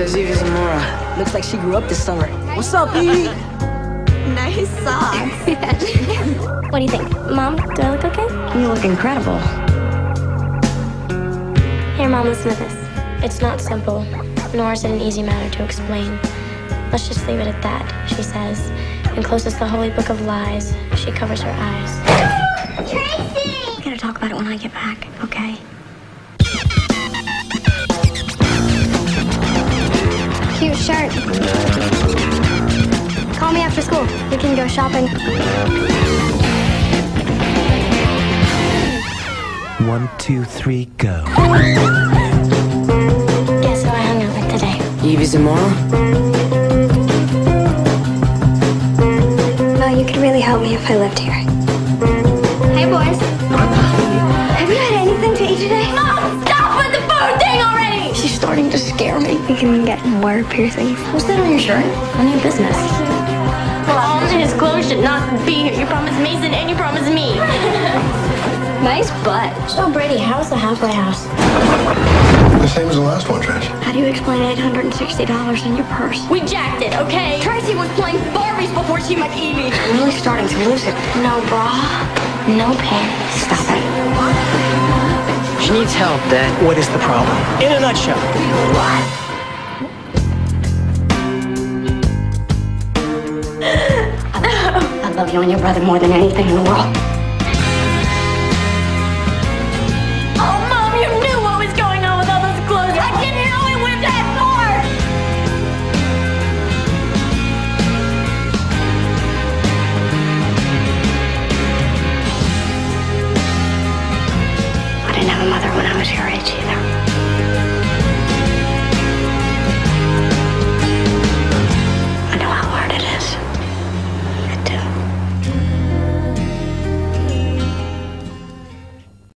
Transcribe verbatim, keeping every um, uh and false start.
is Evie Zamora. Looks like she grew up this summer. What's up, Evie? Nice socks. What do you think? Mom, do I look okay? You look incredible. Here, Mom, listen to this. It's not simple, nor is it an easy matter to explain. Let's just leave it at that, she says, and closes the holy book of lies. She covers her eyes. Tracy! We're gonna talk about it when I get back, okay? Cute shirt. Call me after school. We can go shopping. One, two, three, go. Guess who I hung out with today? Evie Zamora? Well, you could really help me if I lived here. Hey, boys. Have you had anything to eat today? Mom, stop with the food thing already! She's starting to scare me. We can get more piercings. What's that on your shirt? On your business. Well, all in his clothes should not be here. You promised Mason and you promised me. Nice butt. So, Brady, how's the halfway house? The same as the last one, Tracy. How do you explain eight hundred sixty dollars in your purse? We jacked it, okay? Tracy was playing Barbies before she met Evie. I'm really starting to lose it. No bra, no pants. Stop it. She needs help, Dad. What is the problem? In a nutshell. What? I love you and your brother more than anything in the world. I didn't have a mother when I was your age either.